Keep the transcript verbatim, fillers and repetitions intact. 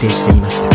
定していました。